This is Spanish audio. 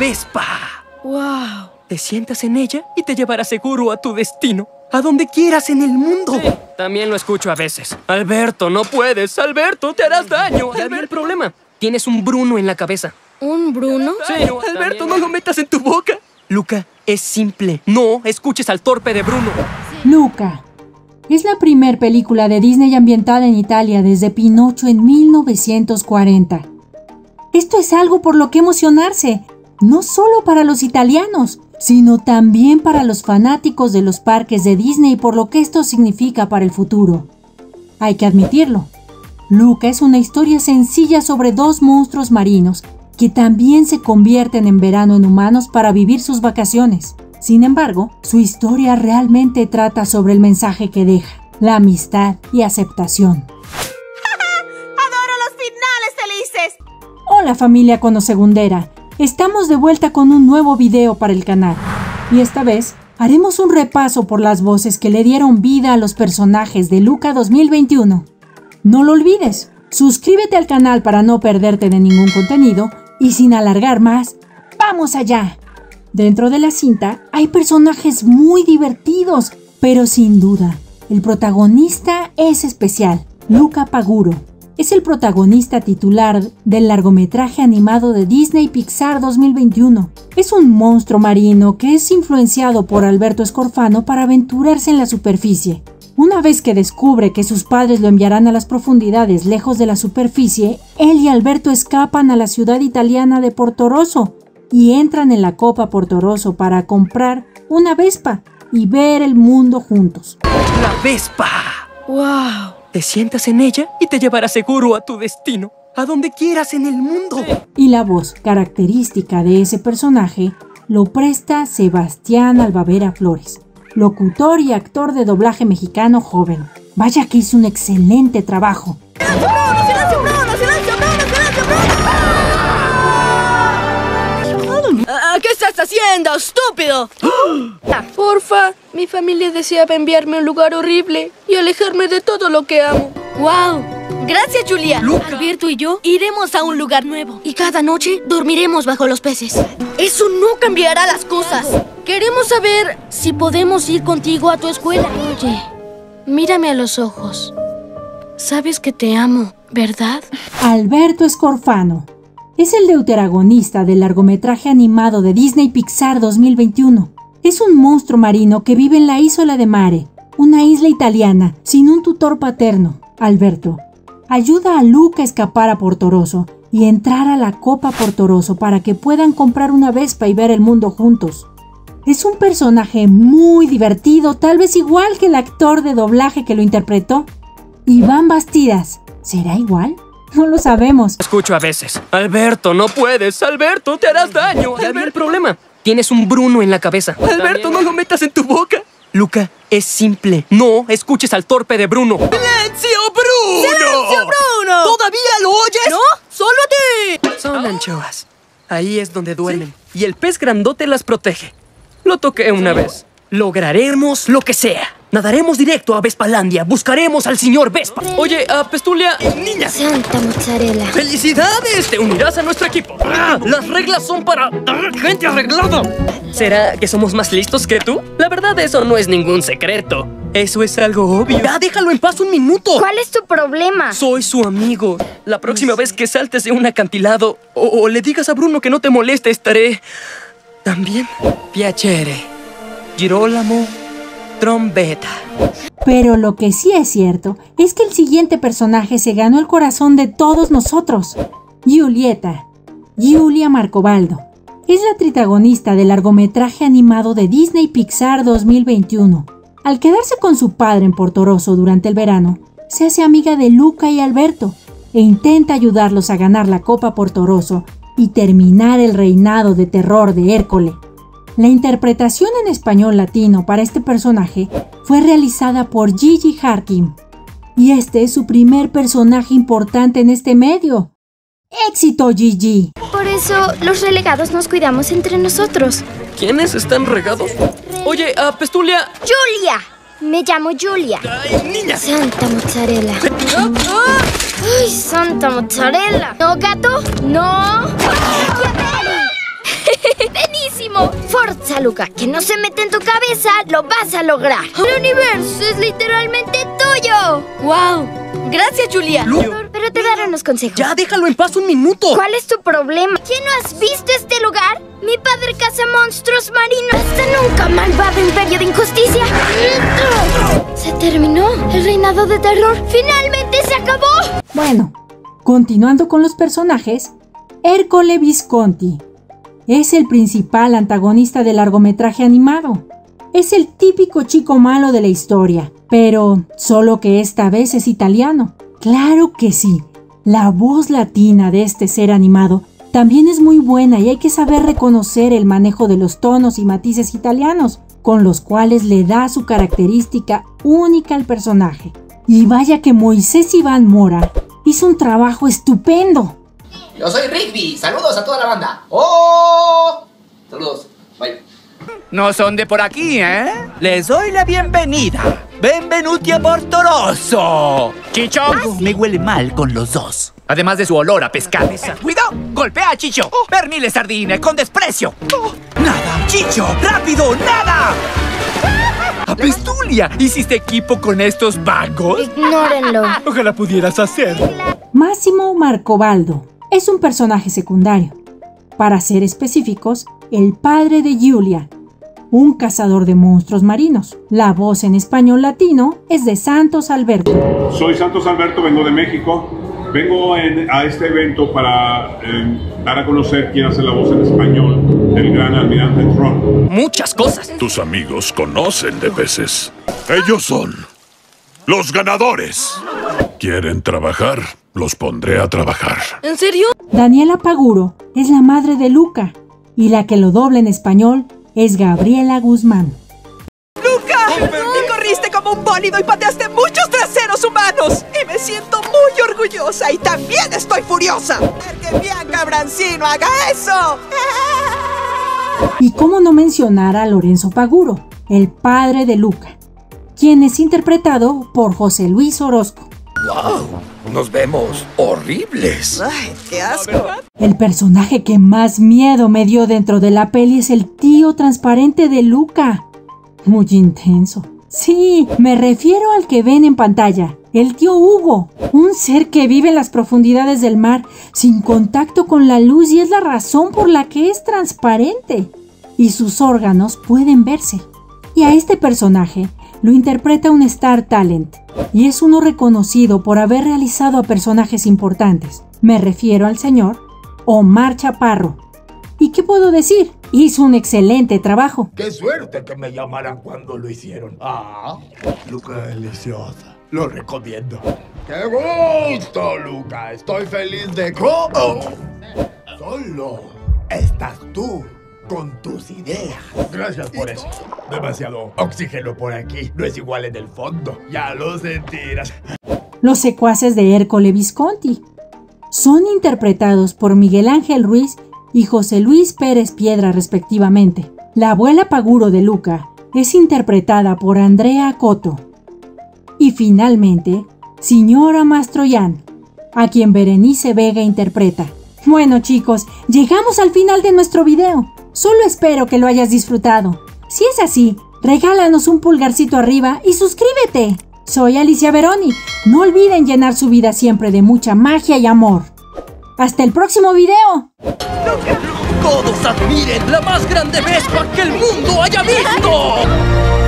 Vespa. ¡Wow! Te sientas en ella y te llevará seguro a tu destino, a donde quieras en el mundo. Sí, también lo escucho a veces. Alberto, no puedes. Alberto, te harás daño. Ya vi el problema. Tienes un Bruno en la cabeza. ¿Un Bruno? Sí, Alberto, no lo metas en tu boca. Luca, es simple. No escuches al torpe de Bruno. Sí. Luca. Es la primer película de Disney ambientada en Italia desde Pinocho en 1940. Esto es algo por lo que emocionarse, no solo para los italianos, sino también para los fanáticos de los parques de Disney por lo que esto significa para el futuro. Hay que admitirlo. Luca es una historia sencilla sobre dos monstruos marinos que también se convierten en verano en humanos para vivir sus vacaciones. Sin embargo, su historia realmente trata sobre el mensaje que deja, la amistad y aceptación. ¡Adoro los finales felices! Hola familia conosegundera, estamos de vuelta con un nuevo video para el canal. Y esta vez, haremos un repaso por las voces que le dieron vida a los personajes de Luca 2021. No lo olvides, suscríbete al canal para no perderte de ningún contenido y sin alargar más, ¡vamos allá! Dentro de la cinta hay personajes muy divertidos, pero sin duda, el protagonista es especial. Luca Paguro es el protagonista titular del largometraje animado de Disney Pixar 2021. Es un monstruo marino que es influenciado por Alberto Escorfano para aventurarse en la superficie. Una vez que descubre que sus padres lo enviarán a las profundidades lejos de la superficie, él y Alberto escapan a la ciudad italiana de Portorosso y entran en la Copa Portorosso para comprar una Vespa y ver el mundo juntos. ¡La Vespa! ¡Wow! Te sientas en ella y te llevará seguro a tu destino, a donde quieras en el mundo. Y la voz característica de ese personaje lo presta Sebastián Alvavera Flores, locutor y actor de doblaje mexicano joven. Vaya que hizo un excelente trabajo. ¿Qué estás haciendo, estúpido? Porfa, mi familia deseaba enviarme a un lugar horrible y alejarme de todo lo que amo. ¡Wow! Gracias, Julia. Luca. Alberto y yo iremos a un lugar nuevo. Y cada noche dormiremos bajo los peces. Eso no cambiará las cosas. Queremos saber si podemos ir contigo a tu escuela. Oye, mírame a los ojos. Sabes que te amo, ¿verdad? Alberto Escorfano es el deuteragonista del largometraje animado de Disney Pixar 2021. Es un monstruo marino que vive en la isla de Mare, una isla italiana, sin un tutor paterno. Alberto ayuda a Luca a escapar a Portorosso y entrar a la Copa Portorosso para que puedan comprar una Vespa y ver el mundo juntos. Es un personaje muy divertido, tal vez igual que el actor de doblaje que lo interpretó, Iván Bastidas. ¿Será igual? No lo sabemos. Escucho a veces. Alberto, no puedes. Alberto, te harás daño. Ya vi el problema. Tienes un Bruno en la cabeza. Alberto, también. No lo metas en tu boca. Luca, es simple. No escuches al torpe de Bruno. ¡Silencio, Bruno! ¡Silencio, Bruno! ¿Todavía lo oyes? ¿No? ¡Solo a ti! Son anchoas. Ahí es donde duermen. ¿Sí? Y el pez grandote las protege. Lo toqué una vez. Lograremos lo que sea. Nadaremos directo a Vespalandia. Buscaremos al señor Vespa. Oye, Pestulia, niña. Santa mozzarella. ¡Felicidades! Te unirás a nuestro equipo. Las reglas son para gente arreglada. ¿Será que somos más listos que tú? La verdad, eso no es ningún secreto. Eso es algo obvio. ¡Ya, déjalo en paz un minuto! ¿Cuál es tu problema? Soy su amigo. La próxima vez que saltes de un acantilado o le digas a Bruno que no te moleste, estaré también. Piacere. Girolamo Trombeta. Pero lo que sí es cierto es que el siguiente personaje se ganó el corazón de todos nosotros. Julieta, Julia Marcobaldo, es la protagonista del largometraje animado de Disney Pixar 2021. Al quedarse con su padre en Portorosso durante el verano, se hace amiga de Luca y Alberto e intenta ayudarlos a ganar la Copa Portorosso y terminar el reinado de terror de Ercole. La interpretación en español latino para este personaje fue realizada por Gigi Harkin, y este es su primer personaje importante en este medio. ¡Éxito, Gigi! Por eso, los relegados nos cuidamos entre nosotros. ¿Quiénes están regados? Oye, Pestulia... ¡Julia! Me llamo Julia. ¡Ay, niña! Santa mozzarella. ¡Ay, santa mozzarella! ¿No, gato? ¡No! Máximo, forza, Luca, que no se mete en tu cabeza, lo vas a lograr. El universo es literalmente tuyo. ¡Wow! Gracias, Julia. Pero te daron los consejos. Ya, déjalo en paz un minuto. ¿Cuál es tu problema? ¿Qué no has visto este lugar? Mi padre caza monstruos marinos. Hasta nunca, malvado imperio de injusticia. Se terminó el reinado de terror. Finalmente se acabó. Bueno, continuando con los personajes, Ercole Visconti es el principal antagonista del largometraje animado. Es el típico chico malo de la historia, pero solo que esta vez es italiano. Claro que sí, la voz latina de este ser animado también es muy buena y hay que saber reconocer el manejo de los tonos y matices italianos, con los cuales le da su característica única al personaje. Y vaya que Moisés Iván Mora hizo un trabajo estupendo. Yo soy Rigby, saludos a toda la banda. ¡Oh! Saludos, bye. No son de por aquí, ¿eh? Les doy la bienvenida. ¡Benvenuti a Portorosso! Chicho, me huele mal con los dos. Además de su olor a pescado. ¡Cuidado! ¡Golpea a Chicho! ¡Pernile sardines con desprecio! ¡Nada! ¡Chicho! ¡Rápido! ¡Nada! ¡Apestulia! ¿Hiciste equipo con estos vagos? Ignórenlo. Ojalá pudieras hacerlo. Máximo Marcobaldo es un personaje secundario. Para ser específicos, el padre de Julia, un cazador de monstruos marinos. La voz en español latino es de Santos Alberto. Soy Santos Alberto, vengo de México. Vengo a este evento para dar a conocer quién hace la voz en español del gran almirante Tron. Muchas cosas. Tus amigos conocen de peces. Ellos son los ganadores. ¿Quieren trabajar? Los pondré a trabajar. ¿En serio? Daniela Paguro es la madre de Luca y la que lo dobla en español es Gabriela Guzmán. ¡Luca! ¡Te corriste como un bólido y pateaste muchos traseros humanos! ¡Y me siento muy orgullosa y también estoy furiosa! ¡Que Bianca Brancino haga eso! Y cómo no mencionar a Lorenzo Paguro, el padre de Luca, quien es interpretado por José Luis Orozco. ¡Wow! ¡Nos vemos horribles! ¡Ay, qué asco! El personaje que más miedo me dio dentro de la peli es el tío transparente de Luca. Muy intenso. Sí, me refiero al que ven en pantalla, el tío Hugo. Un ser que vive en las profundidades del mar, sin contacto con la luz, y es la razón por la que es transparente. Y sus órganos pueden verse. Y a este personaje lo interpreta un Star Talent, y es uno reconocido por haber realizado a personajes importantes. Me refiero al señor Omar Chaparro. ¿Y qué puedo decir? Hizo un excelente trabajo. ¡Qué suerte que me llamaran cuando lo hicieron! ¡Ah! Luca es deliciosa. Lo recomiendo. ¡Qué gusto, Luca! Estoy feliz de cómo solo estás tú con tus ideas. Gracias por eso. Demasiado oxígeno por aquí. No es igual en el fondo. Ya lo sentirás. Los secuaces de Ercole Visconti son interpretados por Miguel Ángel Ruiz y José Luis Pérez Piedra, respectivamente. La abuela Paguro de Luca es interpretada por Andrea Coto. Y finalmente, señora Mastroianni, a quien Berenice Vega interpreta. Bueno, chicos, llegamos al final de nuestro video. Solo espero que lo hayas disfrutado. Si es así, regálanos un pulgarcito arriba y suscríbete. Soy Alicia Veroni. No olviden llenar su vida siempre de mucha magia y amor. ¡Hasta el próximo video! ¡Todos admiren la más grande Vespa que el mundo haya visto!